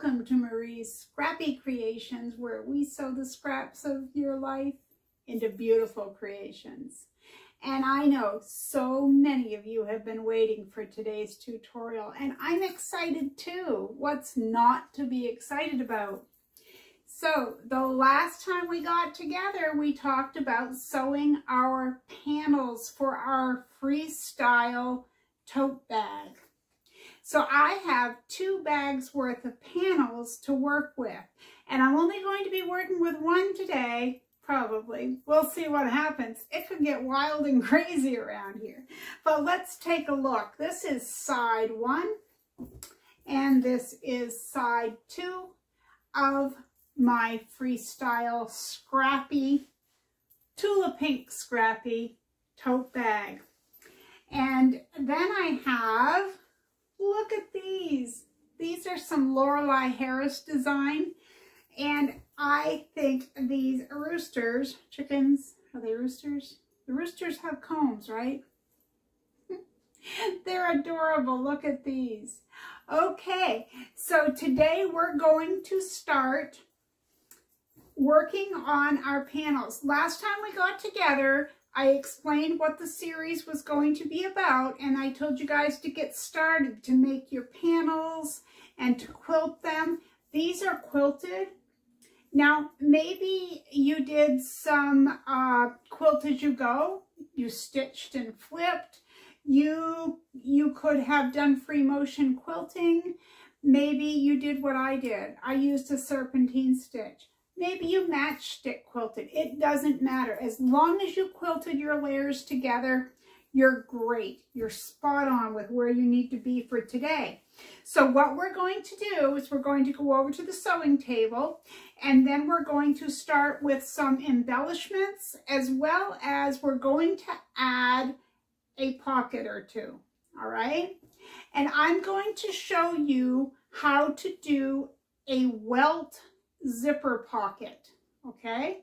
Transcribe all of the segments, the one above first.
Welcome to Marie's Scrappy Creations, where we sew the scraps of your life into beautiful creations. And I know so many of you have been waiting for today's tutorial, and I'm excited too. What's not to be excited about? So the last time we got together, we talked about sewing our panels for our freestyle tote bag. So I have 2 bags worth of panels to work with, and I'm only going to be working with one today, probably. We'll see what happens. It could get wild and crazy around here. But let's take a look. This is side 1, and this is side 2 of my freestyle scrappy, Tula Pink scrappy tote bag. And then I have, look at these. These are some Lorelei Harris design, and I think these roosters, chickens, are they roosters? The roosters have combs, right? They're adorable. Look at these. Okay, so today we're going to start working on our panels. Last time we got together, I explained what the series was going to be about, and I told you guys to get started, to make your panels and to quilt them. These are quilted. Now, maybe you did some quilt as you go. You stitched and flipped. You could have done free motion quilting. Maybe you did what I did. I used a serpentine stitch. Maybe you match stick quilted. It doesn't matter. As long as you quilted your layers together, you're great. You're spot on with where you need to be for today. So what we're going to do is we're going to go over to the sewing table, and then we're going to start with some embellishments, as well as we're going to add a pocket or two. All right? And I'm going to show you how to do a welt zipper pocket, okay?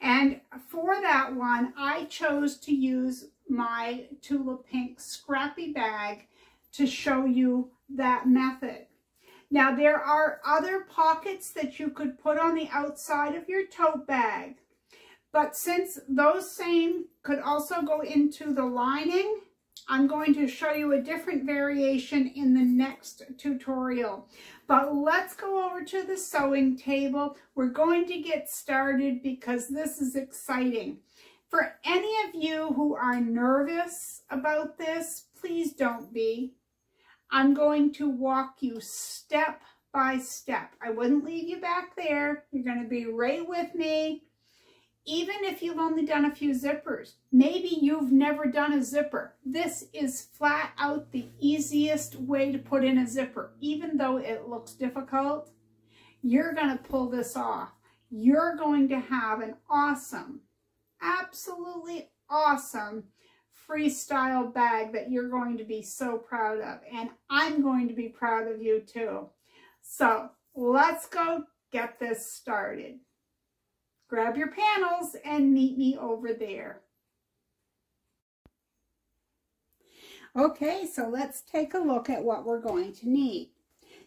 And for that one, I chose to use my Tula Pink scrappy bag to show you that method. Now, there are other pockets that you could put on the outside of your tote bag, but since those same could also go into the lining, I'm going to show you a different variation in the next tutorial. But let's go over to the sewing table. We're going to get started because this is exciting. For any of you who are nervous about this, please don't be. I'm going to walk you step by step. I wouldn't leave you back there. You're going to be right with me. Even if you've only done a few zippers, maybe you've never done a zipper. This is flat out the easiest way to put in a zipper. Even though it looks difficult, you're going to pull this off. You're going to have an awesome, absolutely awesome freestyle bag that you're going to be so proud of. And I'm going to be proud of you too. So let's go get this started. Grab your panels and meet me over there. Okay, so let's take a look at what we're going to need.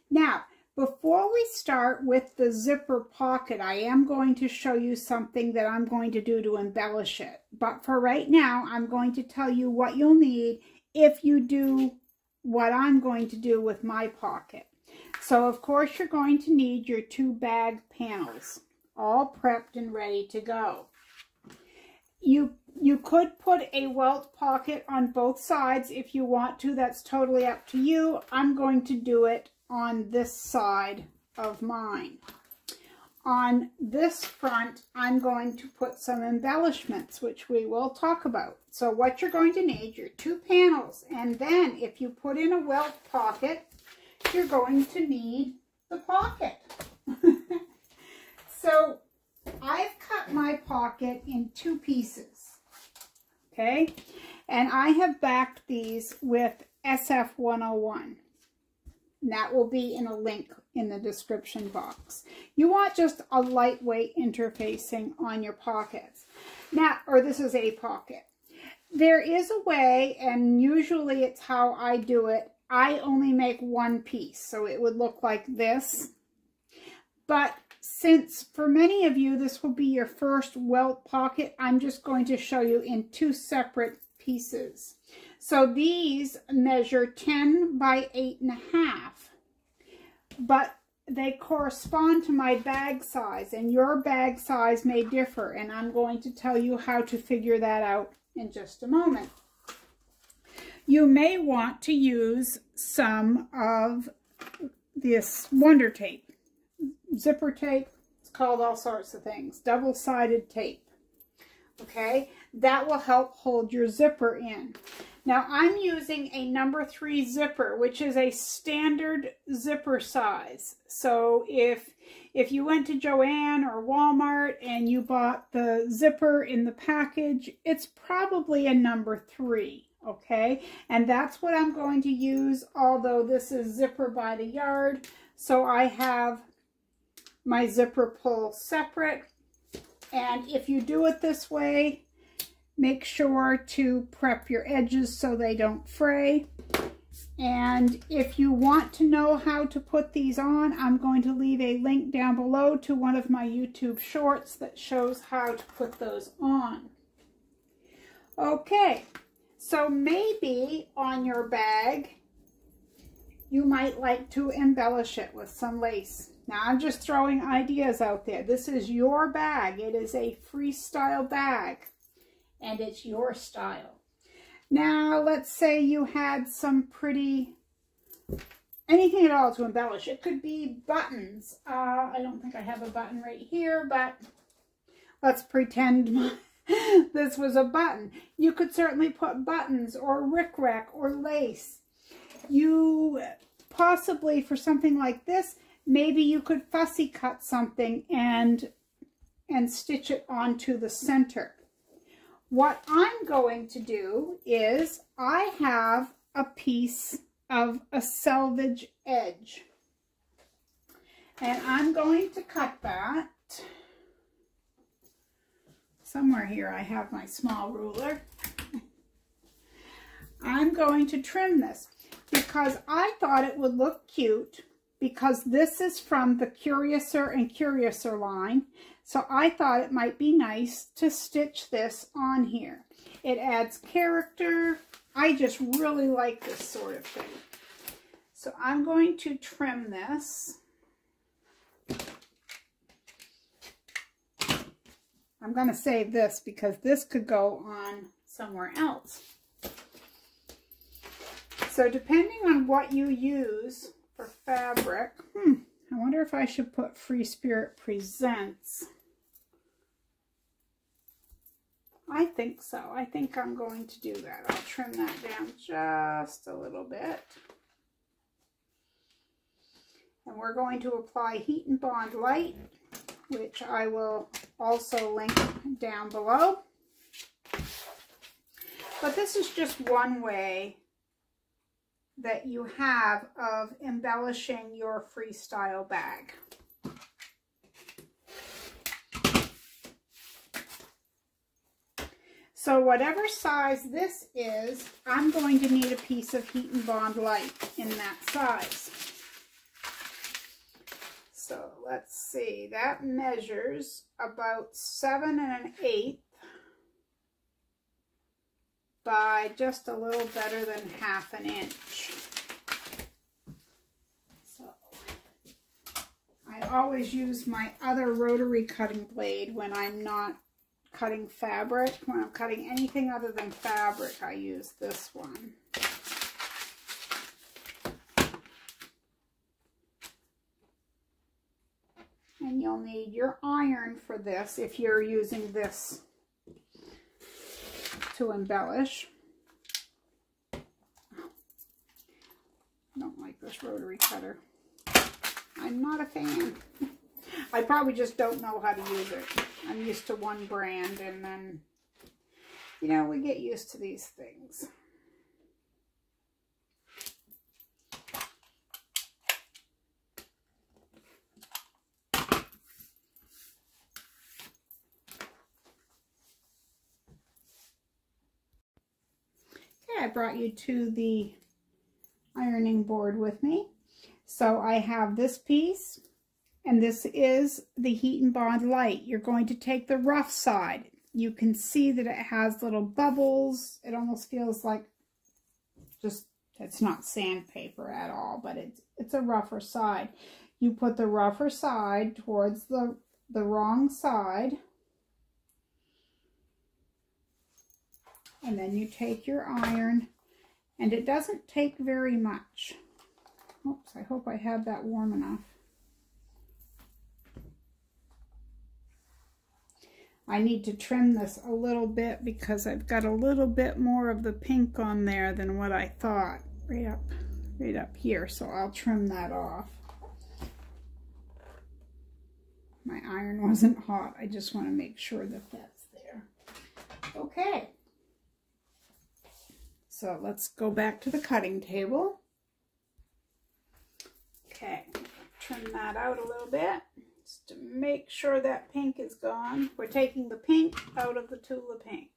Now, before we start with the zipper pocket, I am going to show you something that I'm going to do to embellish it. But for right now, I'm going to tell you what you'll need if you do what I'm going to do with my pocket. So, of course, you're going to need your 2 bag panels, all prepped and ready to go. You could put a welt pocket on both sides if you want to. That's totally up to you. I'm going to do it on this side of mine. On this front, I'm going to put some embellishments, which we will talk about. So what you're going to need, your 2 panels, and then if you put in a welt pocket, you're going to need the pocket. So I've cut my pocket in 2 pieces, okay? And I have backed these with SF 101. And that will be in a link in the description box. You want just a lightweight interfacing on your pockets. Now, or this is a pocket. There is a way, and usually it's how I do it. I only make 1 piece, so it would look like this. But since for many of you, this will be your first welt pocket, I'm just going to show you in two separate pieces. So these measure 10 by 8.5, but they correspond to my bag size, and your bag size may differ, and I'm going to tell you how to figure that out in just a moment. You may want to use some of this Wonder Tape, zipper tape, it's called all sorts of things, double-sided tape, okay? That will help hold your zipper in. Now I'm using a number 3 zipper, which is a standard zipper size. So if you went to Joann or Walmart and you bought the zipper in the package, it's probably a number 3, okay? And that's what I'm going to use, although this is zipper by the yard. So I have my zipper pull separate. And if you do it this way, make sure to prep your edges so they don't fray. And if you want to know how to put these on, I'm going to leave a link down below to one of my YouTube shorts that shows how to put those on. Okay, so maybe on your bag, you might like to embellish it with some lace. Now I'm just throwing ideas out there. This is your bag. It is a freestyle bag, and it's your style. Now, let's say you had some pretty, anything at all to embellish. It could be buttons. I don't think I have a button right here, but let's pretend this was a button. You could certainly put buttons or rickrack or lace. You possibly, for something like this, maybe you could fussy cut something and stitch it onto the center. What I'm going to do is I have a piece of a selvage edge, and I'm going to cut that. Somewhere here I have my small ruler. I'm going to trim this because I thought it would look cute, because this is from the Curiouser and Curiouser line. So I thought it might be nice to stitch this on here. It adds character. I just really like this sort of thing. So I'm going to trim this. I'm going to save this because this could go on somewhere else. So depending on what you use for fabric, I wonder if I should put Free Spirit Presents. I think so. I think I'm going to do that. I'll trim that down just a little bit. And we're going to apply Heat N Bond Lite, which I will also link down below. But this is just one way that you have of embellishing your freestyle bag. So whatever size this is, I'm going to need a piece of Heat N Bond Lite in that size. So let's see, that measures about 7 1/8 by just a little better than 1/2 inch. So I always use my other rotary cutting blade when I'm not cutting fabric. When I'm cutting anything other than fabric, I use this one. And you'll need your iron for this if you're using this to embellish. I don't like this rotary cutter. I'm not a fan. I probably just don't know how to use it. I'm used to one brand, and then, you know, we get used to these things. I brought you to the ironing board with me. So I have this piece and this is the Heat N Bond Lite. You're going to take the rough side. You can see that it has little bubbles. It almost feels like just, it's not sandpaper at all, but it's a rougher side. You put the rougher side towards the wrong side, and then you take your iron, and it doesn't take very much. Oops, I hope I have that warm enough. I need to trim this a little bit because I've got a little bit more of the pink on there than what I thought, right up here, so I'll trim that off. My iron wasn't hot. I just want to make sure that that's there. Okay. So let's go back to the cutting table. Okay, trim that out a little bit just to make sure that pink is gone. We're taking the pink out of the Tula Pink.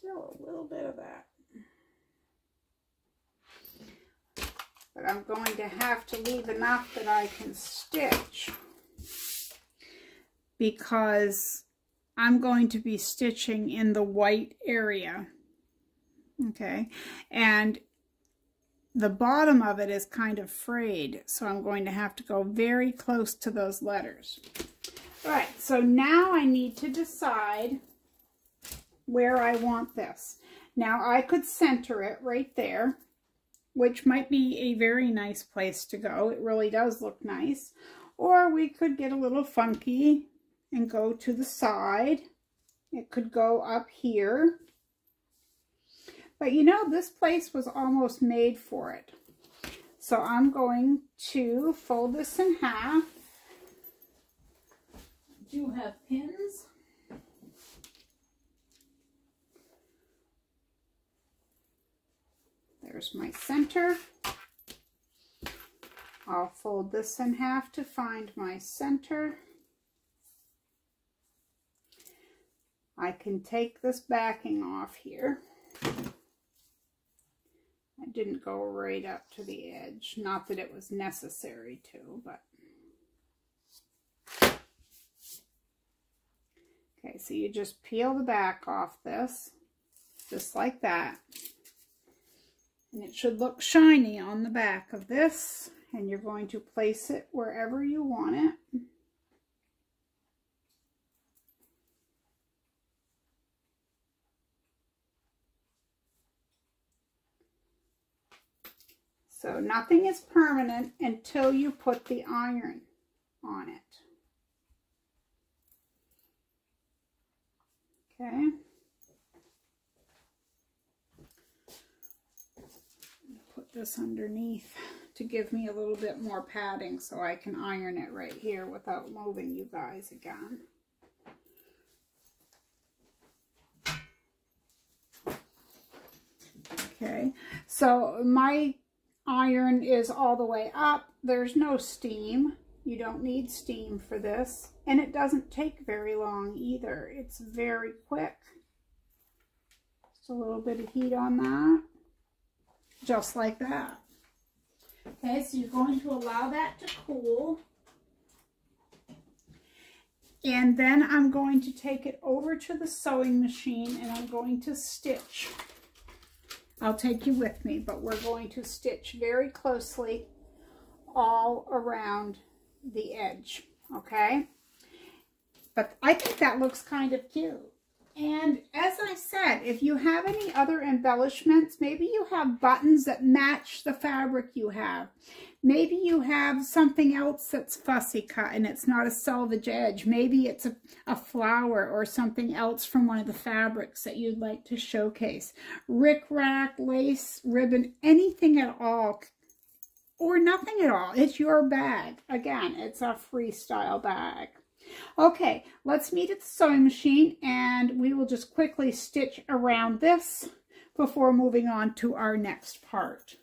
Still a little bit of that. But I'm going to have to leave enough that I can stitch, because I'm going to be stitching in the white area, okay? And the bottom of it is kind of frayed, so I'm going to have to go very close to those letters. All right, so now I need to decide where I want this. Now I could center it right there, which might be a very nice place to go. It really does look nice. Or we could get a little funky and go to the side. It could go up here. But you know, this place was almost made for it. So I'm going to fold this in half. I do have pins. There's my center. I'll fold this in half to find my center. I can take this backing off here. I didn't go right up to the edge. Not that it was necessary to, but. Okay, so you just peel the back off this, just like that. And it should look shiny on the back of this. And you're going to place it wherever you want it. So nothing is permanent until you put the iron on it. Okay. Put this underneath to give me a little bit more padding so I can iron it right here without moving you guys again. Okay, so my iron is all the way up. There's no steam. You don't need steam for this, and it doesn't take very long either. It's very quick. Just a little bit of heat on that, just like that. Okay, so you're going to allow that to cool. And then I'm going to take it over to the sewing machine and I'm going to stitch. I'll take you with me, but we're going to stitch very closely all around the edge, okay? But I think that looks kind of cute. And as I said, if you have any other embellishments, maybe you have buttons that match the fabric you have. Maybe you have something else that's fussy cut and it's not a selvage edge. Maybe it's a flower or something else from one of the fabrics that you'd like to showcase. Rickrack, lace, ribbon, anything at all, or nothing at all. It's your bag. Again, it's a freestyle bag. Okay, let's meet at the sewing machine and we will just quickly stitch around this before moving on to our next part.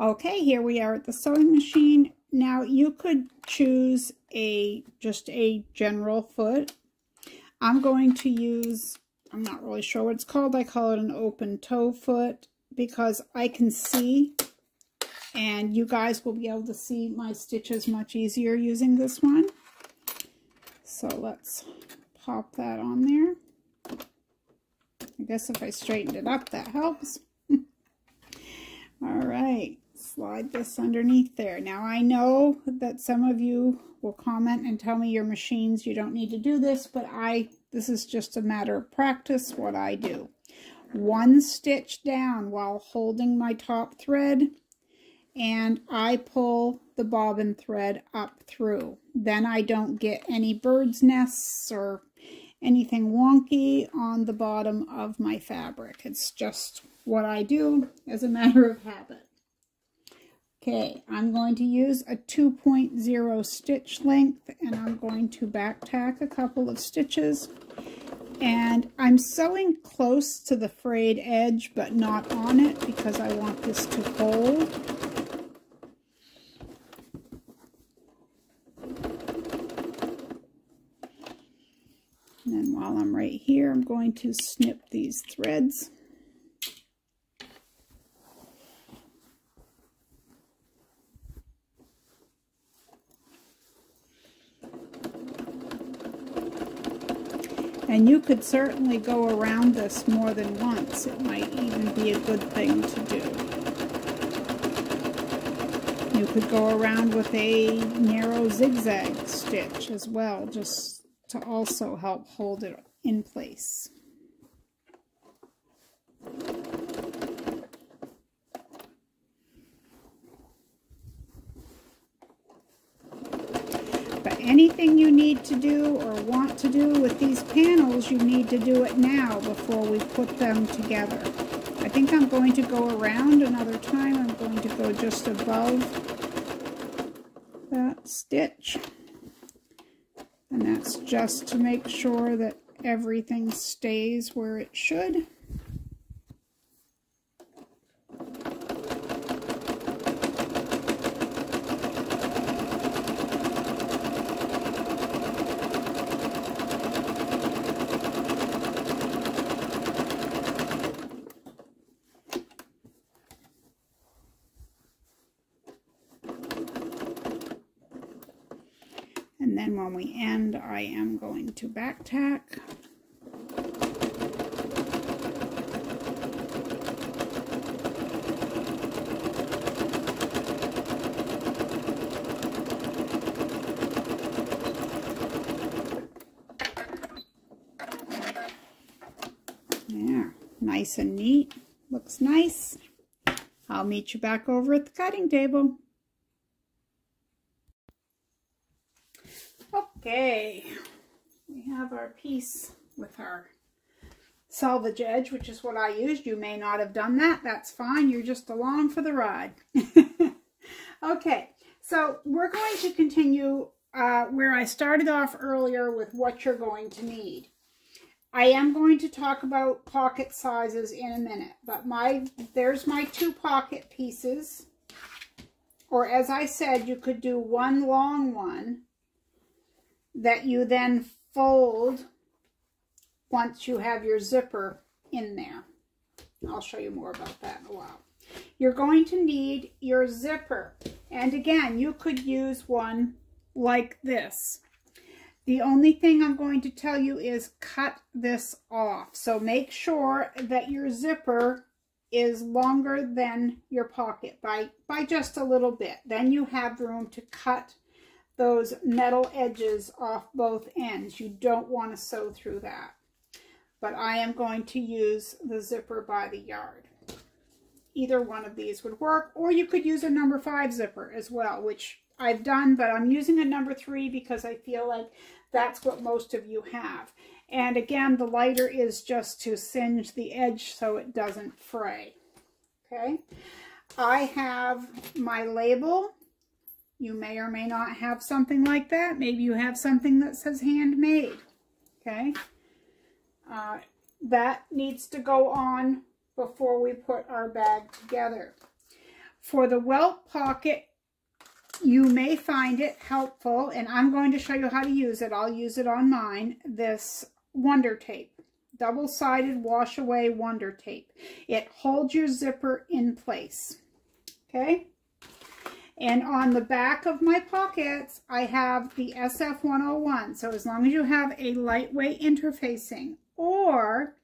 Okay, here we are at the sewing machine. Now you could choose just a general foot. I'm going to use I'm not really sure what it's called. I call it an open toe foot because I can see, and you guys will be able to see my stitches much easier using this one. So let's pop that on there. I guess if I straightened it up, that helps. All right, slide this underneath there. Now I know that some of you will comment and tell me your machines, you don't need to do this, but this is just a matter of practice what I do. One stitch down while holding my top thread, and I pull the bobbin thread up through. Then I don't get any bird's nests or anything wonky on the bottom of my fabric. It's just what I do as a matter of habit. Okay, I'm going to use a 2.0 stitch length, and I'm going to back tack a couple of stitches. And I'm sewing close to the frayed edge, but not on it, because I want this to hold. And then while I'm right here, I'm going to snip these threads. And you could certainly go around this more than once. It might even be a good thing to do. You could go around with a narrow zigzag stitch as well, just to also help hold it in place. But anything you need to do or want to do with these panels, you need to do it now before we put them together. I think I'm going to go around another time. I'm going to go just above that stitch. And that's just to make sure that everything stays where it should. When we end, I am going to back tack. Yeah, nice and neat. Looks nice. I'll meet you back over at the cutting table. Okay, we have our piece with our selvage edge, which is what I used. You may not have done that. That's fine. You're just along for the ride. Okay, so we're going to continue where I started off earlier with what you're going to need. I am going to talk about pocket sizes in a minute, but there's my two pocket pieces. Or as I said, you could do one long one that you then fold once you have your zipper in there. I'll show you more about that in a while. You're going to need your zipper. And again, you could use one like this. The only thing I'm going to tell you is cut this off. So make sure that your zipper is longer than your pocket by just a little bit. Then you have room to cut those metal edges off both ends. You don't want to sew through that. But I am going to use the zipper by the yard. Either one of these would work, or you could use a number 5 zipper as well, which I've done, but I'm using a number 3 because I feel like that's what most of you have. And again, the lighter is just to singe the edge so it doesn't fray. Okay, I have my label. You may or may not have something like that. Maybe you have something that says handmade, okay? That needs to go on before we put our bag together. For the welt pocket, you may find it helpful, and I'm going to show you how to use it. I'll use it on mine, this Wonder Tape. double-sided wash away Wonder Tape. It holds your zipper in place, okay? And on the back of my pockets, I have the SF 101. So as long as you have a lightweight interfacing, or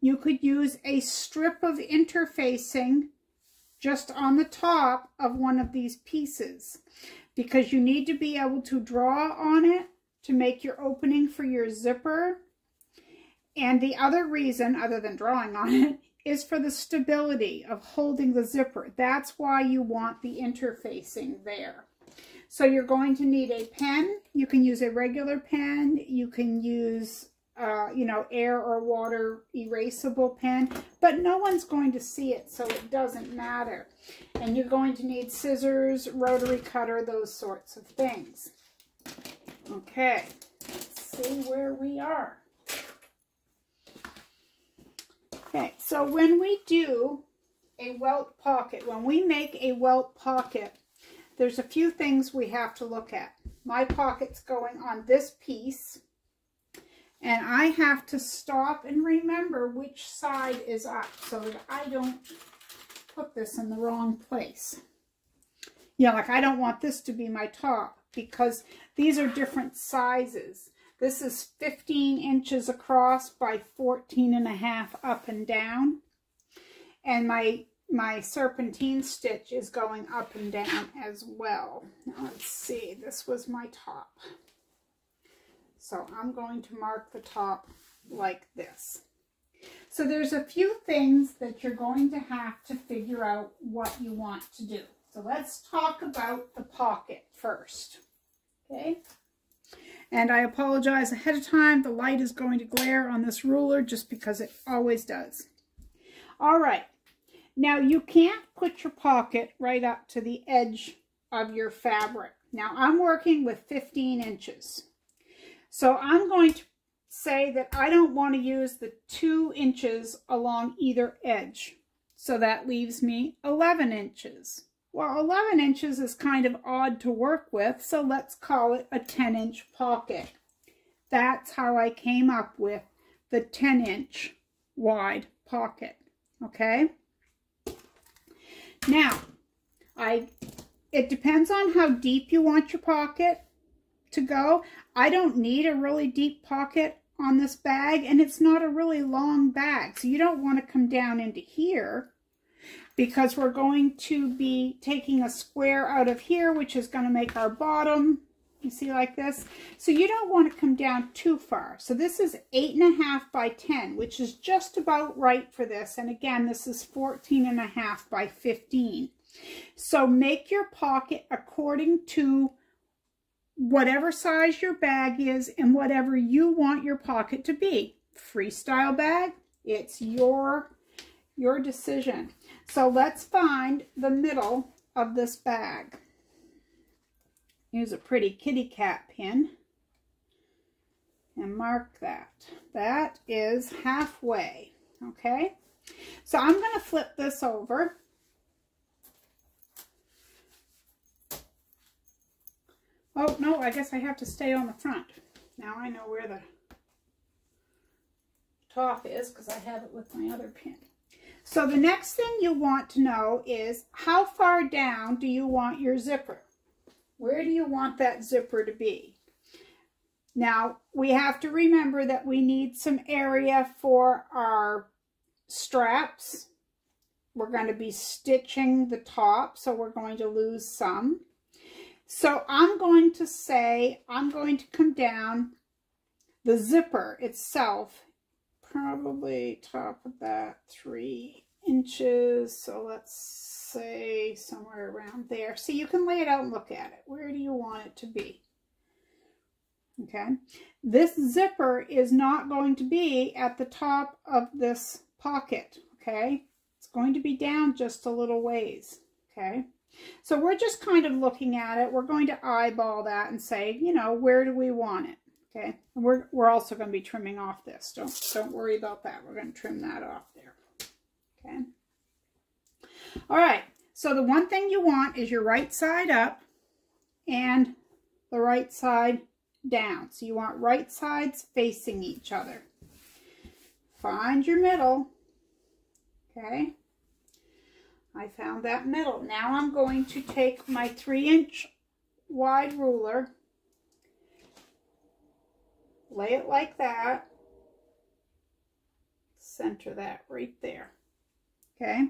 you could use a strip of interfacing just on the top of one of these pieces, because you need to be able to draw on it to make your opening for your zipper. And the other reason, other than drawing on it, is for the stability of holding the zipper. That's why you want the interfacing there. So you're going to need a pen. You can use a regular pen. You can use, you know, air or water erasable pen, but no one's going to see it, so it doesn't matter. And you're going to need scissors, rotary cutter, those sorts of things. Okay, let's see where we are. Okay, so when we do a welt pocket, when we make a welt pocket, there's a few things we have to look at. My pocket's going on this piece, and I have to stop and remember which side is up so that I don't put this in the wrong place. You know, like I don't want this to be my top because these are different sizes. This is 15 inches across by 14.5 up and down. And my serpentine stitch is going up and down as well. Now let's see, this was my top. So I'm going to mark the top like this. So there's a few things that you're going to have to figure out what you want to do. So let's talk about the pocket first, okay? And I apologize ahead of time, the light is going to glare on this ruler just because it always does. All right, now you can't put your pocket right up to the edge of your fabric. Now I'm working with 15 inches. So I'm going to say that I don't want to use the 2 inches along either edge. So that leaves me 11 inches. Well, 11 inches is kind of odd to work with, so let's call it a 10-inch pocket. That's how I came up with the 10-inch wide pocket, okay? Now, it depends on how deep you want your pocket to go. I don't need a really deep pocket on this bag, and it's not a really long bag, so you don't want to come down into here, because we're going to be taking a square out of here, which is going to make our bottom, you see, like this. So you don't want to come down too far. So this is 8.5 by 10, which is just about right for this. And again, this is 14.5 by 15. So make your pocket according to whatever size your bag is and whatever you want your pocket to be. Freestyle bag, it's your decision. So let's find the middle of this bag. Use a pretty kitty cat pin and mark that. That is halfway, okay? So I'm going to flip this over. Oh, no, I guess I have to stay on the front. Now I know where the top is because I have it with my other pin. So the next thing you want to know is how far down do you want your zipper? Where do you want that zipper to be? Now, we have to remember that we need some area for our straps. We're going to be stitching the top, so we're going to lose some. So I'm going to say I'm going to come down the zipper itself, probably top of that 3 inches. So let's say somewhere around there. So you can lay it out and look at it. Where do you want it to be? Okay. This zipper is not going to be at the top of this pocket. Okay. It's going to be down just a little ways. Okay. So we're just kind of looking at it. We're going to eyeball that and say, you know, where do we want it? Okay, and we're also going to be trimming off this. Don't worry about that. We're going to trim that off there. Okay. All right. So the one thing you want is your right side up and the right side down. So you want right sides facing each other. Find your middle. Okay, I found that middle. Now I'm going to take my 3-inch wide ruler, lay it like that, center that right there. Okay,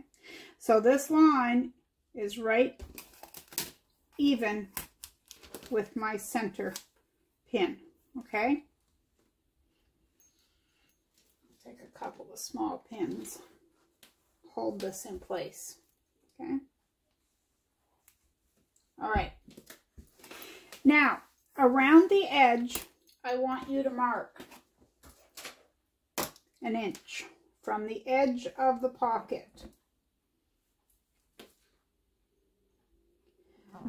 so this line is right even with my center pin. Okay, take a couple of small pins, hold this in place. Okay, all right, now around the edge I want you to mark an inch from the edge of the pocket.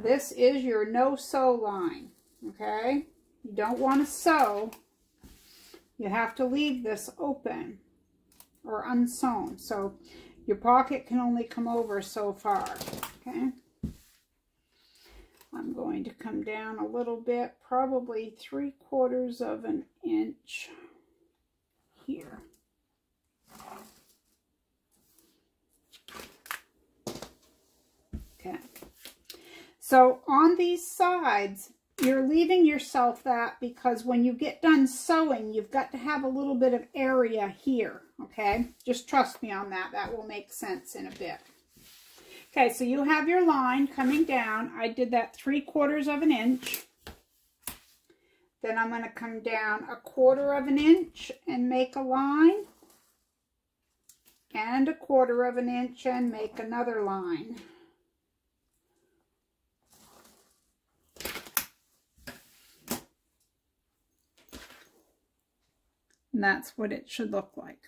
This is your no sew line. Okay, you don't want to sew, you have to leave this open or unsewn, so your pocket can only come over so far. Okay, I'm going to come down a little bit, probably 3/4 of an inch here. Okay, so on these sides you're leaving yourself that, because when you get done sewing you've got to have a little bit of area here. Okay, just trust me on that, that will make sense in a bit. Okay, so you have your line coming down. I did that 3/4 of an inch. Then I'm going to come down 1/4 of an inch and make a line, and 1/4 of an inch and make another line. And that's what it should look like.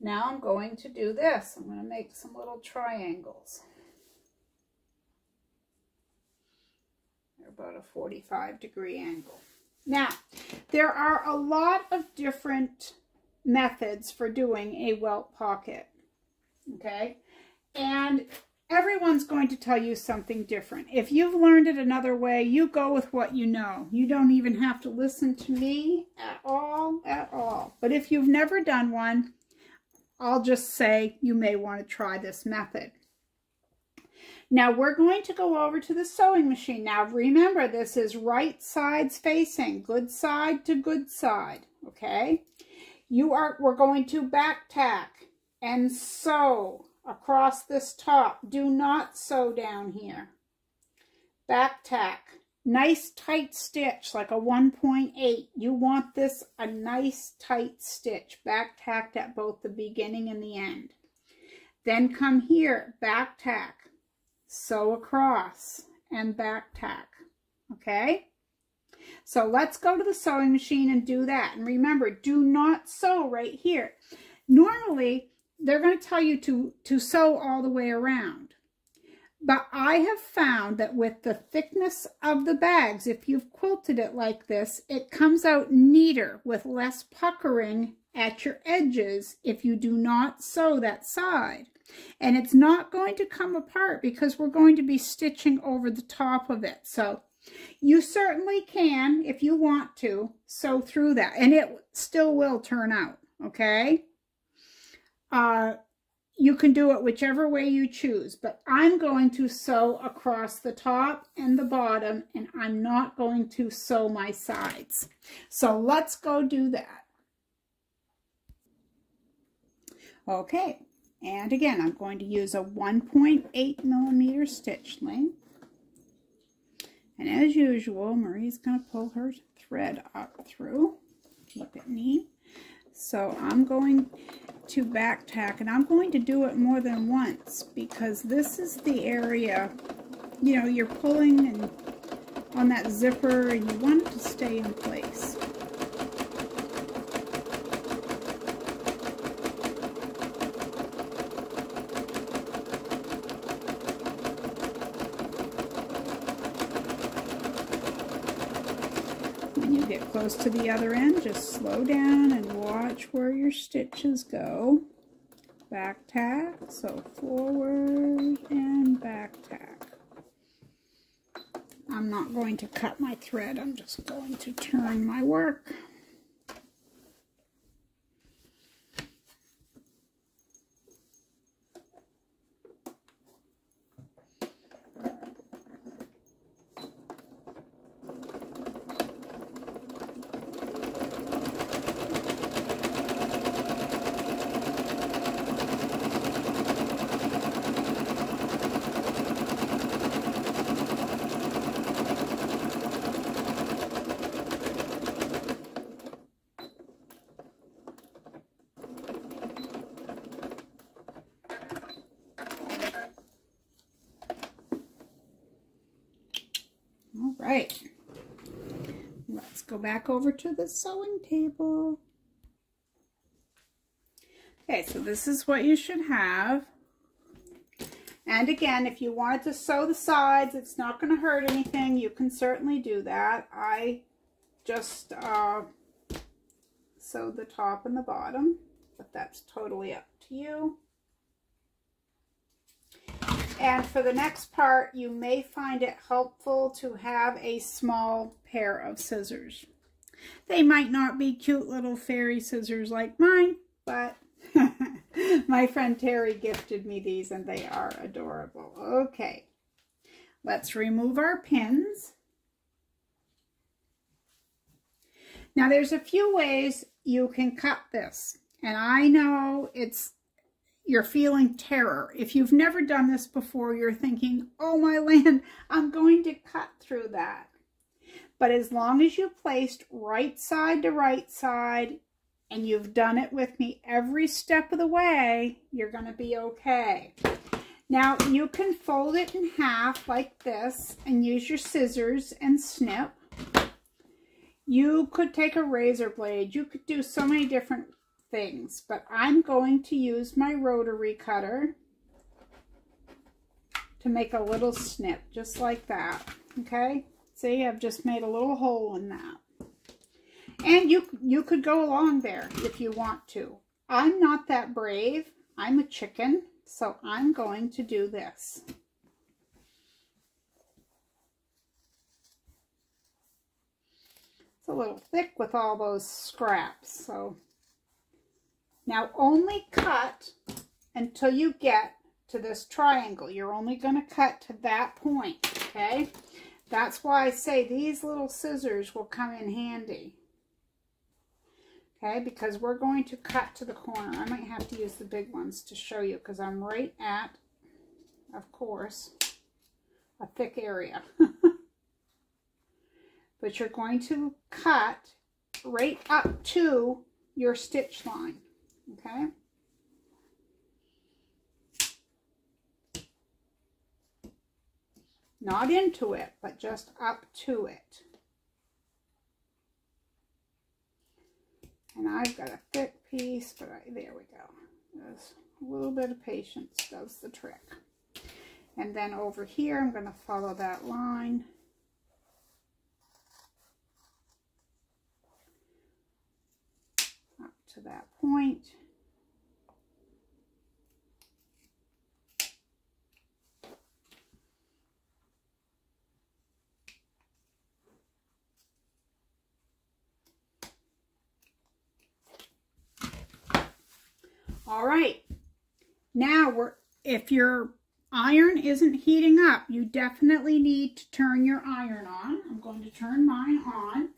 Now I'm going to do this. I'm going to make some little triangles. They're about a 45-degree angle. Now, there are a lot of different methods for doing a welt pocket. Okay? And everyone's going to tell you something different. If you've learned it another way, you go with what you know. You don't even have to listen to me at all. But if you've never done one, I'll just say you may want to try this method. Now we're going to go over to the sewing machine. Now remember, this is right sides facing, good side to good side. Okay, we're going to back tack and sew across this top. Do not sew down here. Back tack, nice tight stitch, like a 1.8. You want this a nice tight stitch, back tacked at both the beginning and the end. Then come here, back tack, sew across and back tack. Okay, so let's go to the sewing machine and do that. And remember, do not sew right here. Normally they're going to tell you to sew all the way around, but I have found that with the thickness of the bags, if you've quilted it like this, it comes out neater with less puckering at your edges if you do not sew that side. And it's not going to come apart because we're going to be stitching over the top of it. So you certainly can, if you want to, sew through that, and it still will turn out. Okay, you can do it whichever way you choose, but I'm going to sew across the top and the bottom, and I'm not going to sew my sides. So let's go do that. Okay, and again, I'm going to use a 1.8 millimeter stitch length. And as usual, Marie's going to pull her thread up through, keep it neat. So I'm going to back tack, and I'm going to do it more than once, because this is the area, you know, you're pulling and on that zipper, and you want it to stay in place. Close to the other end, just slow down and watch where your stitches go. Back tack, so forward and back tack. I'm not going to cut my thread, I'm just going to turn my work. right, let's go back over to the sewing table. Okay, so this is what you should have. And again, if you wanted to sew the sides, it's not going to hurt anything. You can certainly do that. I just sewed the top and the bottom, but that's totally up to you. And for the next part, you may find it helpful to have a small pair of scissors. They might not be cute little fairy scissors like mine, but my friend Terry gifted me these and they are adorable. Okay, let's remove our pins. Now there's a few ways you can cut this, and I know you're feeling terror. If you've never done this before, you're thinking, oh my land, I'm going to cut through that. But as long as you placed right side to right side, and you've done it with me every step of the way, you're going to be okay. Now you can fold it in half like this and use your scissors and snip. You could take a razor blade. You could do so many different things, but I'm going to use my rotary cutter to make a little snip, just like that. Okay, see, I've just made a little hole in that. And you could go along there if you want to. I'm not that brave. I'm a chicken, so I'm going to do this. It's a little thick with all those scraps. So now only cut until you get to this triangle. You're only going to cut to that point, okay? That's why I say these little scissors will come in handy. Okay, because we're going to cut to the corner. I might have to use the big ones to show you because I'm right at, of course, a thick area. But you're going to cut right up to your stitch line, okay? Not into it, but just up to it. And I've got a thick piece, but there we go. Just a little bit of patience does the trick. And then over here, I'm going to follow that line. Up to that point. All right, now if your iron isn't heating up, you definitely need to turn your iron on. I'm going to turn mine on.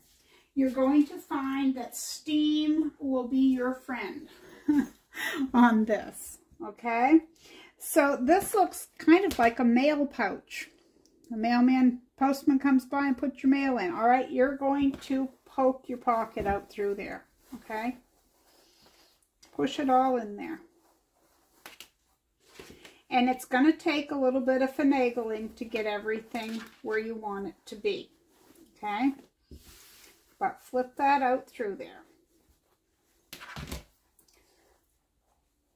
You're going to find that steam will be your friend on this, okay? So this looks kind of like a mail pouch. A postman comes by and puts your mail in. All right, you're going to poke your pocket out through there, okay? Push it all in there. And it's going to take a little bit of finagling to get everything where you want it to be. Okay? But flip that out through there.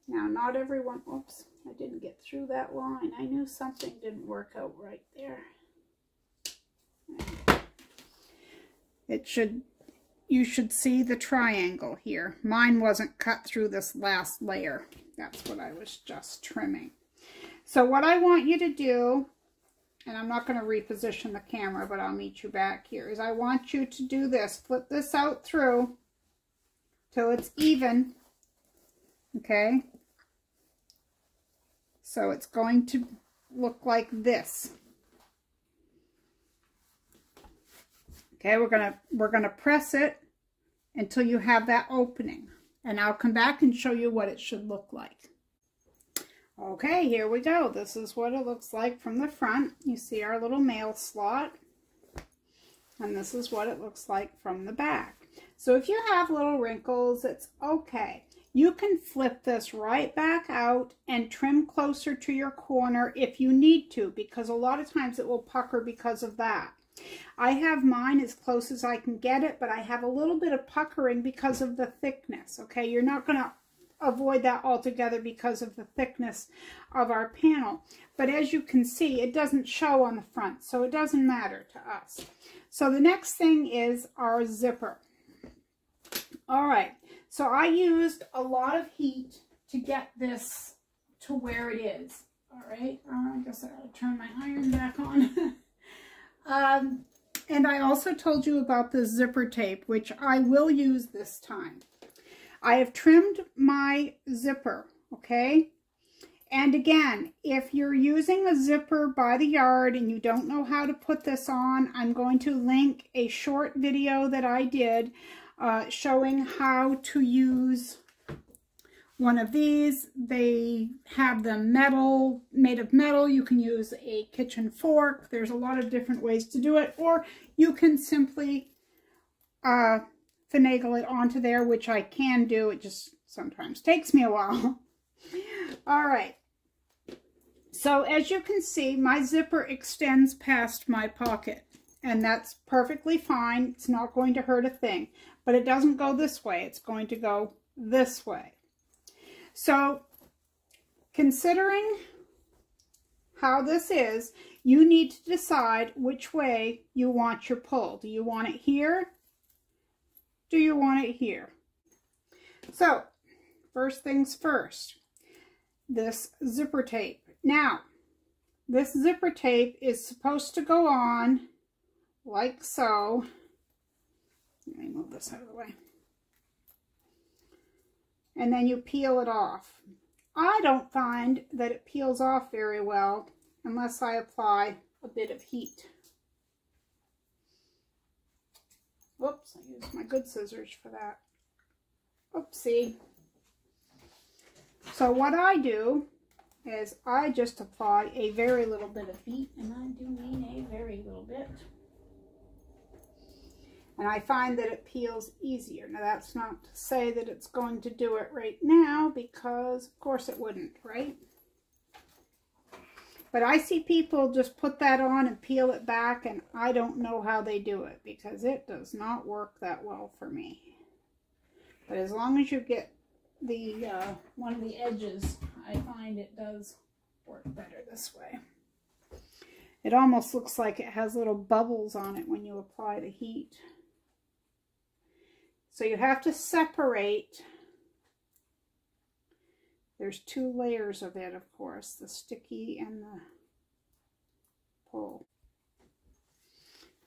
Now, not everyone... Oops, I didn't get through that line. I knew something didn't work out right there. It should... You should see the triangle here. Mine wasn't cut through this last layer. That's what I was just trimming. So what I want you to do, and I'm not going to reposition the camera, but I'll meet you back here, is I want you to do this. Flip this out through till it's even, okay? So it's going to look like this. Okay, we're gonna press it until you have that opening, and I'll come back and show you what it should look like. Okay, here we go. This is what it looks like from the front. You see our little mail slot, and this is what it looks like from the back. So if you have little wrinkles, it's okay. You can flip this right back out and trim closer to your corner if you need to, because a lot of times it will pucker because of that. I have mine as close as I can get it, but I have a little bit of puckering because of the thickness, okay? You're not going to avoid that altogether because of the thickness of our panel. But as you can see, it doesn't show on the front, so it doesn't matter to us. So the next thing is our zipper. All right, so I used a lot of heat to get this to where it is. All right, I guess I ought to turn my iron back on. And I also told you about the zipper tape, which I will use this time. I have trimmed my zipper, okay? And again, if you're using a zipper by the yard and you don't know how to put this on, I'm going to link a short video that I did showing how to use one of these. They have them metal, made of metal. You can use a kitchen fork. There's a lot of different ways to do it, or you can simply finagle it onto there, which I can do. It just sometimes takes me a while. All right. So as you can see, my zipper extends past my pocket, and that's perfectly fine. It's not going to hurt a thing, but it doesn't go this way. It's going to go this way. So considering how this is, you need to decide which way you want your pull. Do you want it here? Do you want it here? So first things first, this zipper tape. Now, this zipper tape is supposed to go on like so. Let me move this out of the way. And then you peel it off. I don't find that it peels off very well unless I apply a bit of heat. Whoops, I used my good scissors for that. Oopsie. So what I do is I just apply a very little bit of heat, and I do mean a very little bit. And I find that it peels easier. Now, that's not to say that it's going to do it right now, because of course it wouldn't, right? But I see people just put that on and peel it back, and I don't know how they do it, because it does not work that well for me. But as long as you get the one of the edges, I find it does work better this way. It almost looks like it has little bubbles on it when you apply the heat. So you have to separate. There's two layers of it, of course, the sticky and the pull.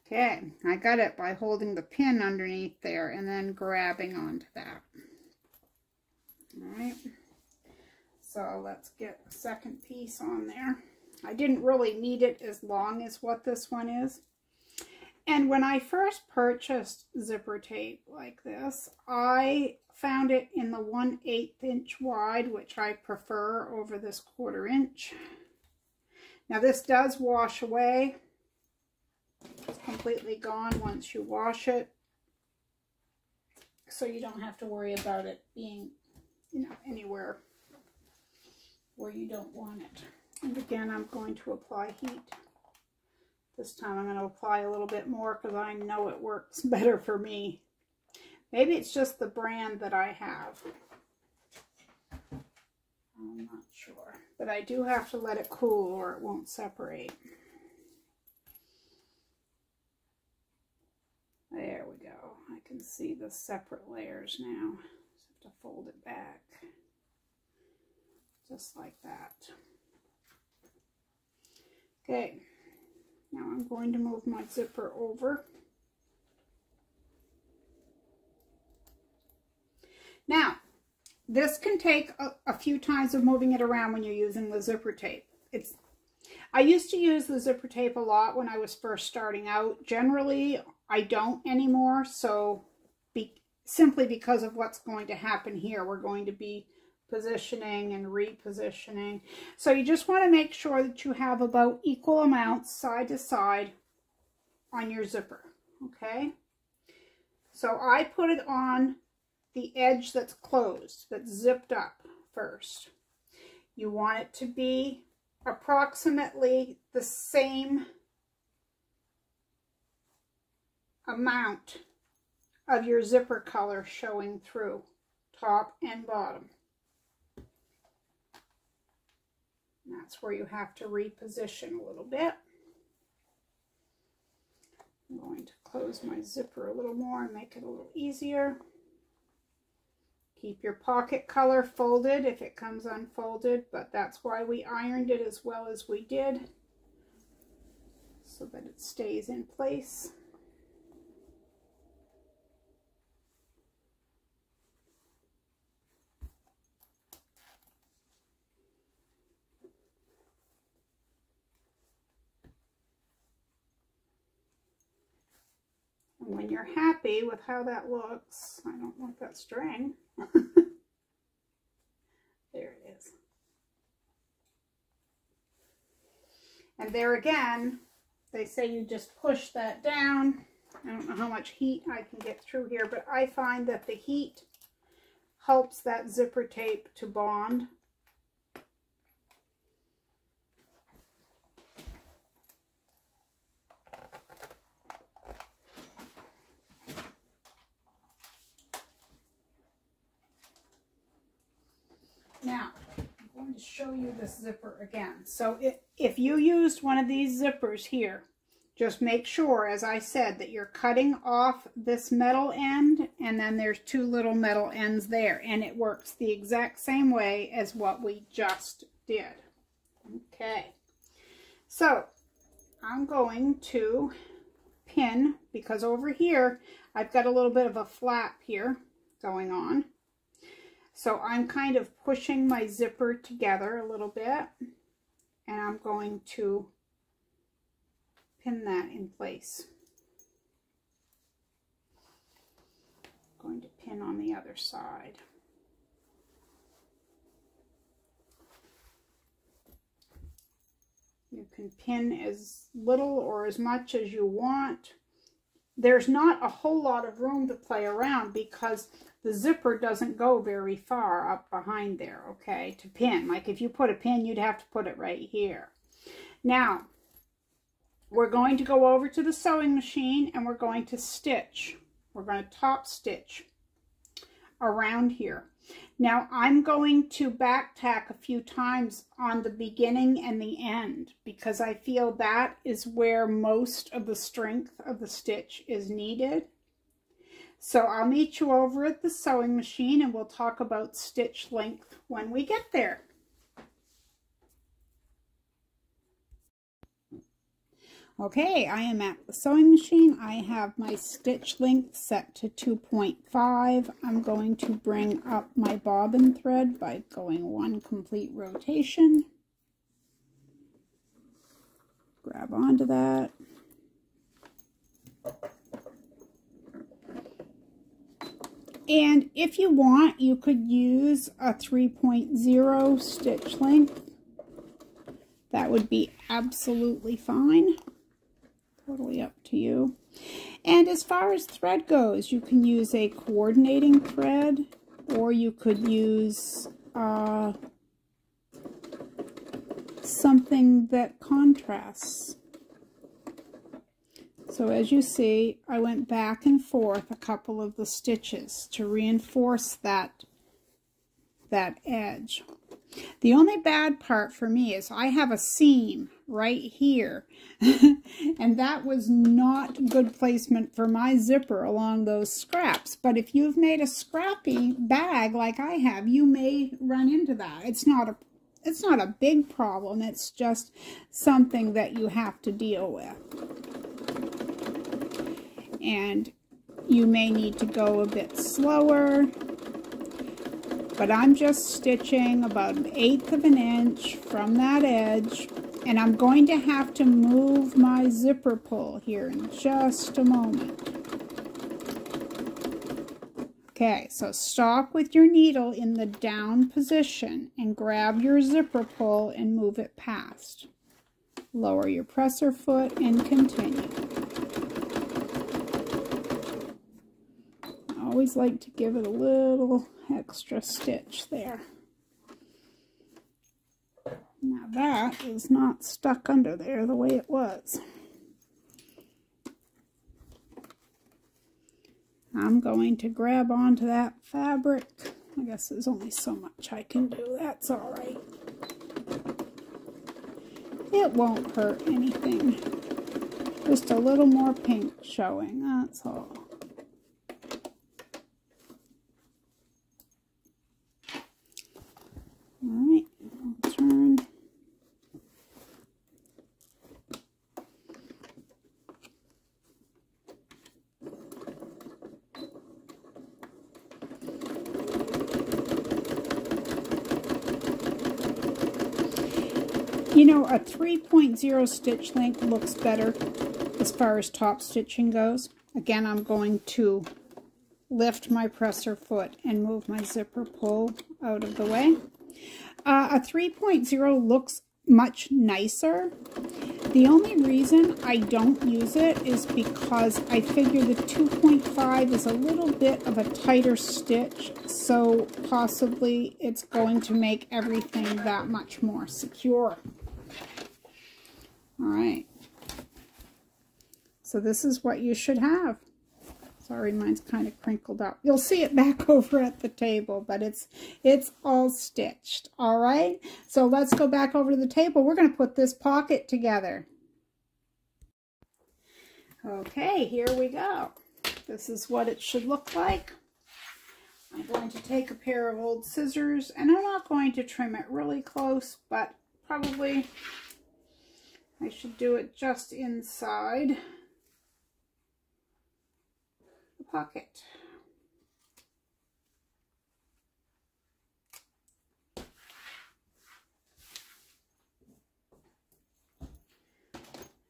Okay, I got it by holding the pin underneath there and then grabbing onto that. All right, so let's get a second piece on there. I didn't really need it as long as what this one is. And when I first purchased zipper tape like this, I found it in the 1/8 inch wide, which I prefer over this 1/4 inch. Now this does wash away. It's completely gone once you wash it. So you don't have to worry about it being, you know, anywhere where you don't want it. And again, I'm going to apply heat. This time I'm going to apply a little bit more because I know it works better for me. Maybe it's just the brand that I have. I'm not sure. But I do have to let it cool or it won't separate. There we go. I can see the separate layers now. Just have to fold it back. Just like that. Okay. Now I'm going to move my zipper over. Now, this can take a few times of moving it around when you're using the zipper tape. I used to use the zipper tape a lot when I was first starting out. Generally, I don't anymore, so simply because of what's going to happen here. We're going to be positioning and repositioning. So you just want to make sure that you have about equal amounts side to side on your zipper, okay? So I put it on the edge that's closed, that's zipped up first. You want it to be approximately the same amount of your zipper color showing through, top and bottom. And that's where you have to reposition a little bit. I'm going to close my zipper a little more and make it a little easier. Keep your pocket color folded if it comes unfolded, but that's why we ironed it as well as we did, so that it stays in place. And when you're happy with how that looks, I don't want that string. There it is. And there again, they say you just push that down. I don't know how much heat I can get through here, but I find that the heat helps that zipper tape to bond. Now, I'm going to show you this zipper again. So if you used one of these zippers here, just make sure, as I said, that you're cutting off this metal end, and then there's two little metal ends there, and it works the exact same way as what we just did. Okay, so I'm going to pin, because over here I've got a little bit of a flap here going on. So I'm kind of pushing my zipper together a little bit, and I'm going to pin that in place. I'm going to pin on the other side. You can pin as little or as much as you want. There's not a whole lot of room to play around because the zipper doesn't go very far up behind there, okay, to pin. Like if you put a pin, you'd have to put it right here. Now, we're going to go over to the sewing machine and we're going to stitch. We're going to top stitch around here. Now, I'm going to back tack a few times on the beginning and the end because I feel that is where most of the strength of the stitch is needed. So I'll meet you over at the sewing machine and we'll talk about stitch length when we get there. Okay, I am at the sewing machine. I have my stitch length set to 2.5. I'm going to bring up my bobbin thread by going one complete rotation. Grab onto that. And if you want, you could use a 3.0 stitch length. That would be absolutely fine. Totally up to you. And as far as thread goes, you can use a coordinating thread, or you could use something that contrasts. So as you see, I went back and forth a couple of the stitches to reinforce that edge. The only bad part for me is I have a seam right here, and that was not good placement for my zipper along those scraps. But if you've made a scrappy bag like I have, you may run into that. It's not a big problem. It's just something that you have to deal with. And you may need to go a bit slower, but I'm just stitching about 1/8 of an inch from that edge, and I'm going to have to move my zipper pull here in just a moment. Okay, so stop with your needle in the down position and grab your zipper pull and move it past. Lower your presser foot and continue. Always like to give it a little extra stitch there. Now that is not stuck under there the way it was. I'm going to grab onto that fabric. I guess there's only so much I can do. That's all right. It won't hurt anything. Just a little more pink showing, that's all. Alright, I'll turn. You know, a 3.0 stitch length looks better as far as top stitching goes. Again, I'm going to lift my presser foot and move my zipper pull out of the way. A 3.0 looks much nicer. The only reason I don't use it is because I figure the 2.5 is a little bit of a tighter stitch, so possibly it's going to make everything that much more secure. All right, so this is what you should have. Sorry, mine's kind of crinkled up. You'll see it back over at the table, but it's all stitched, all right? So let's go back over to the table. We're going to put this pocket together. Okay, here we go. This is what it should look like. I'm going to take a pair of old scissors, and I'm not going to trim it really close, but probably I should do it just inside pocket.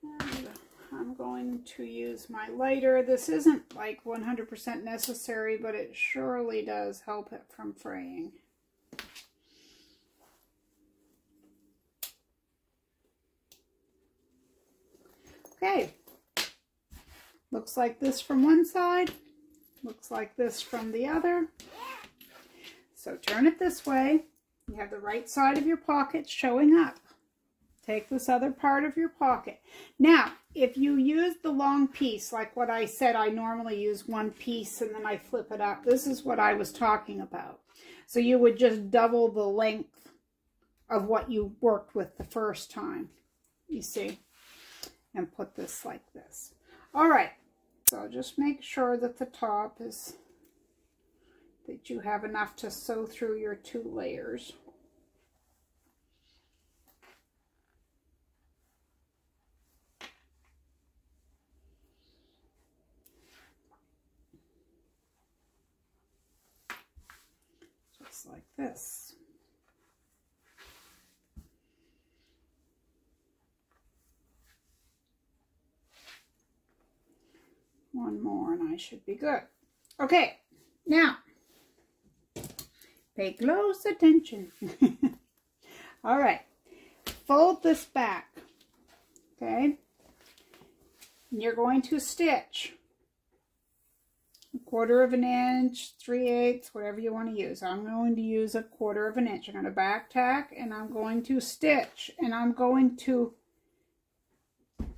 And I'm going to use my lighter. This isn't like 100% necessary, but it surely does help it from fraying. Okay, looks like this from one side. Looks like this from the other. So turn it this way. You have the right side of your pocket showing up. Take this other part of your pocket. Now, if you use the long piece, like what I said, I normally use one piece and then I flip it up. This is what I was talking about. So you would just double the length of what you worked with the first time, you see, and put this like this. All right. So just make sure that the top is, that you have enough to sew through your two layers. Just like this. One more and I should be good. Okay, now pay close attention. All right, fold this back, okay? And you're going to stitch 1/4 of an inch, 3/8, whatever you want to use. I'm going to use 1/4 of an inch. I'm going to back tack and I'm going to stitch and I'm going to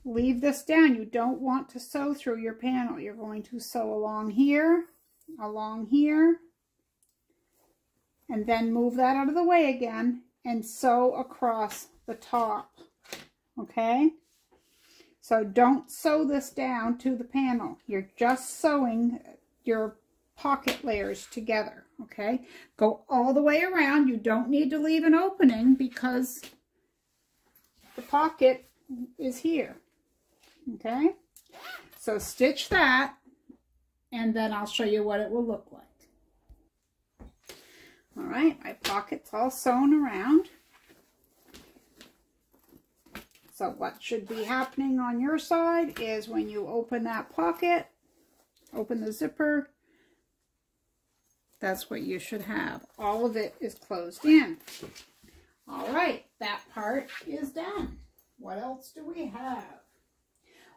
leave this down. You don't want to sew through your panel. You're going to sew along here, and then move that out of the way again and sew across the top, okay? So don't sew this down to the panel. You're just sewing your pocket layers together, okay? Go all the way around. You don't need to leave an opening because the pocket is here. Okay, so stitch that, and then I'll show you what it will look like. All right, my pocket's all sewn around. So what should be happening on your side is when you open that pocket, open the zipper, that's what you should have. All of it is closed in. All right, that part is done. What else do we have?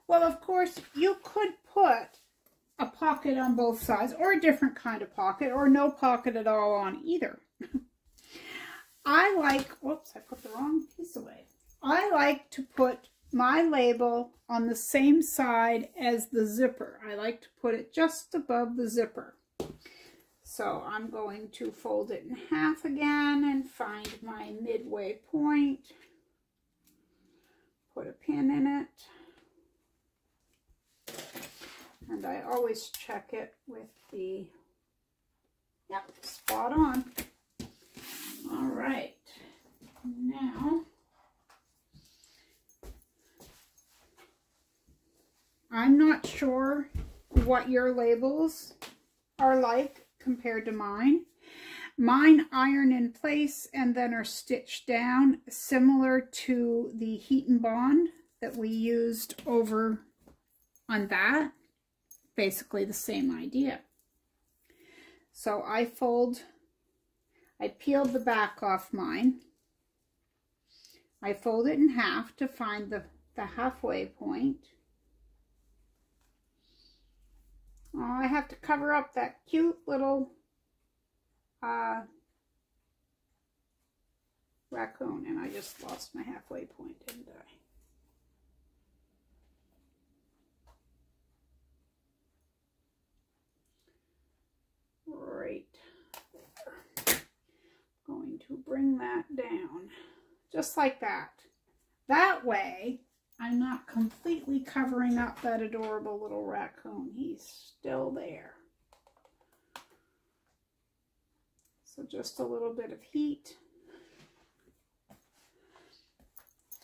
Well, of course, you could put a pocket on both sides, or a different kind of pocket, or no pocket at all on either. I like, whoops, I put the wrong piece away. I like to put my label on the same side as the zipper. I like to put it just above the zipper. So I'm going to fold it in half again and find my midway point. Put a pin in it. And I always check it with the, yep, spot on. All right, now I'm not sure what your labels are like compared to mine. Mine iron in place and then are stitched down, similar to the Heat N Bond that we used over on that. Basically the same idea. So I fold, I peeled the back off mine. I fold it in half to find the halfway point. Oh, I have to cover up that cute little raccoon, and I just lost my halfway point, didn't I? Right there. I'm going to bring that down, just like that. That way, I'm not completely covering up that adorable little raccoon. He's still there. So just a little bit of heat.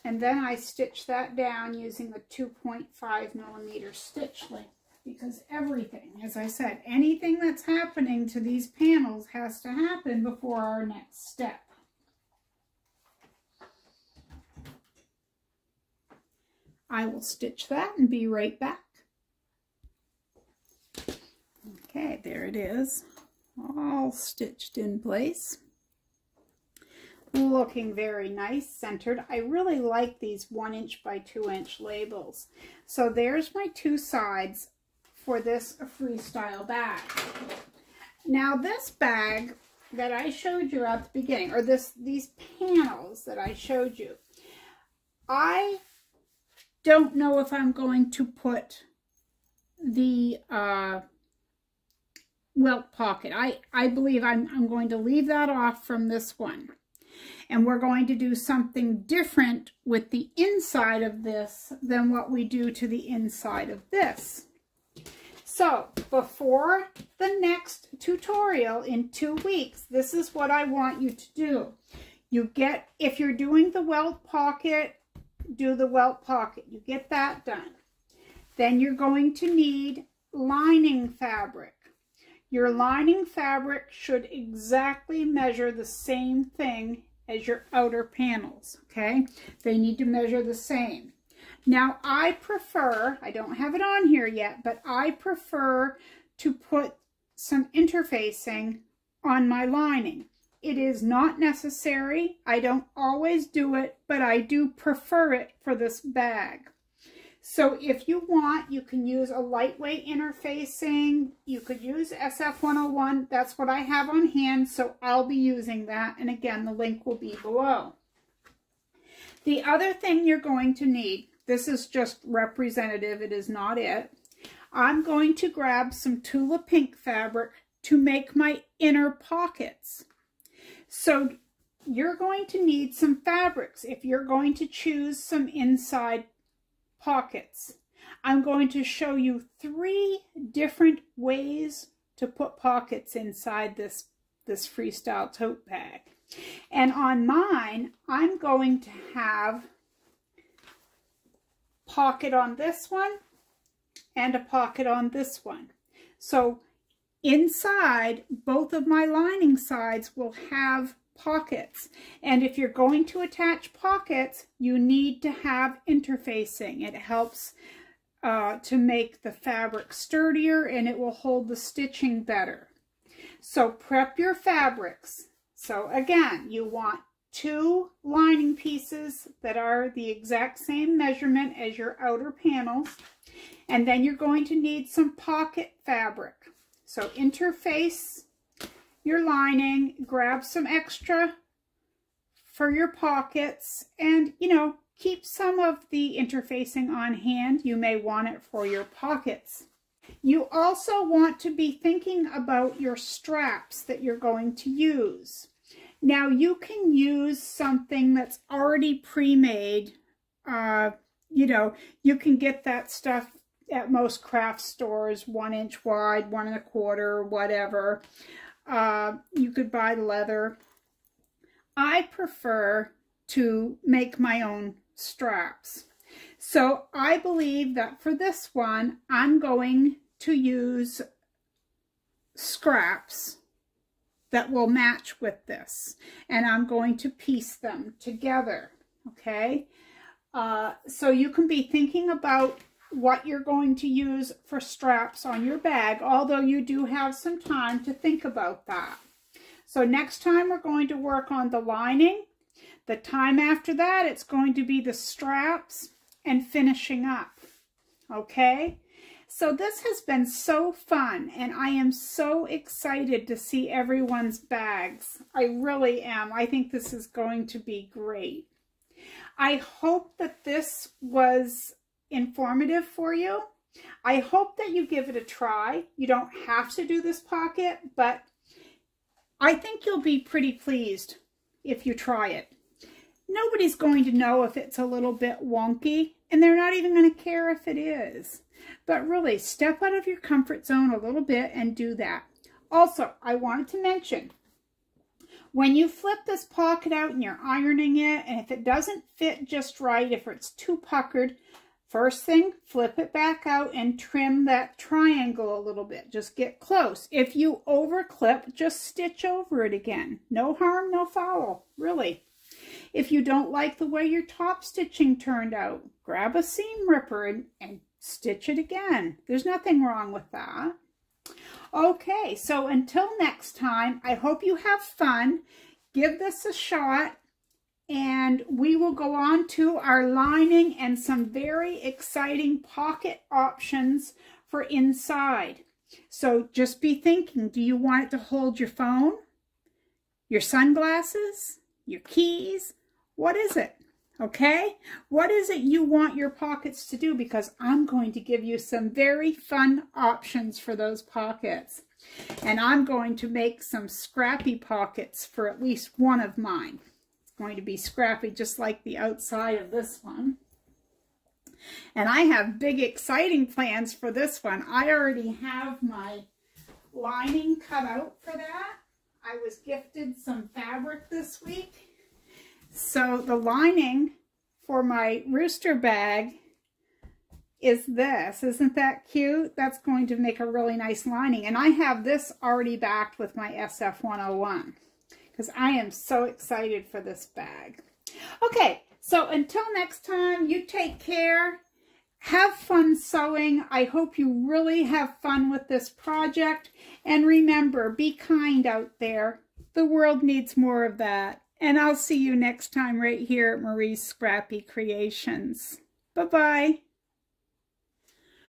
And then I stitch that down using a 2.5 millimeter stitch length, because everything, as I said, anything that's happening to these panels has to happen before our next step. I will stitch that and be right back. Okay, there it is, all stitched in place. Looking very nice, centered. I really like these 1" by 2" labels. So there's my two sides for this freestyle bag. Now this bag that I showed you at the beginning, or these panels that I showed you, I don't know if I'm going to put the welt pocket. I believe I'm going to leave that off from this one. And we're going to do something different with the inside of this than what we do to the inside of this. So before the next tutorial in 2 weeks, this is what I want you to do. You get, if you're doing the welt pocket, do the welt pocket. You get that done. Then you're going to need lining fabric. Your lining fabric should exactly measure the same thing as your outer panels, okay? They need to measure the same. Now I prefer, I don't have it on here yet, but I prefer to put some interfacing on my lining. It is not necessary. I don't always do it, but I do prefer it for this bag. So if you want, you can use a lightweight interfacing. You could use SF 101. That's what I have on hand, so I'll be using that. And again, the link will be below. The other thing you're going to need, this is just representative, it is not it. I'm going to grab some Tula Pink fabric to make my inner pockets. So you're going to need some fabrics if you're going to choose some inside pockets. I'm going to show you 3 different ways to put pockets inside this freestyle tote bag. And on mine, I'm going to have a pocket on this one and a pocket on this one. So inside, both of my lining sides will have pockets. And if you're going to attach pockets, you need to have interfacing. It helps to make the fabric sturdier, and it will hold the stitching better. So prep your fabrics. So again, you want 2 lining pieces that are the exact same measurement as your outer panels. And then you're going to need some pocket fabric. So interface your lining, grab some extra for your pockets, and, you know, Keep some of the interfacing on hand. You may want it for your pockets. You also want to be thinking about your straps that you're going to use. Now you can use something that's already pre-made. You know, you can get that stuff at most craft stores, 1 inch wide, 1 1/4, whatever. You could buy leather. I prefer to make my own straps. So I believe that for this one, I'm going to use scraps that will match with this, and I'm going to piece them together, okay? So you can be thinking about what you're going to use for straps on your bag, although you do have some time to think about that. So next time we're going to work on the lining. The time after that, it's going to be the straps and finishing up, okay? So this has been so fun, and I am so excited to see everyone's bags. I really am. I think this is going to be great. I hope that this was informative for you. I hope that you give it a try. You don't have to do this pocket, but I think you'll be pretty pleased if you try it. Nobody's going to know if it's a little bit wonky, and they're not even going to care if it is. But really, step out of your comfort zone a little bit and do that. Also, I wanted to mention, when you flip this pocket out and you're ironing it, and if it doesn't fit just right, if it's too puckered, first thing, flip it back out and trim that triangle a little bit. Just get close. If you overclip, just stitch over it again. No harm, no foul, really. If you don't like the way your top stitching turned out, grab a seam ripper and stitch it again. There's nothing wrong with that. Okay, so until next time, I hope you have fun. Give this a shot, and we will go on to our lining and some very exciting pocket options for inside. So just be thinking, do you want it to hold your phone, your sunglasses, your keys? What is it? Okay, what is it you want your pockets to do? Because I'm going to give you some very fun options for those pockets, and I'm going to make some scrappy pockets for at least one of mine. It's going to be scrappy, just like the outside of this one, and I have big exciting plans for this one. I already have my lining cut out for that. I was gifted some fabric this week. So the lining for my rooster bag is this. Isn't that cute? That's going to make a really nice lining. And I have this already backed with my SF 101 because I am so excited for this bag. Okay, so until next time, you take care. Have fun sewing. I hope you really have fun with this project. And remember, be kind out there. The world needs more of that. And I'll see you next time right here at Marie's Scrappy Creations. Bye-bye.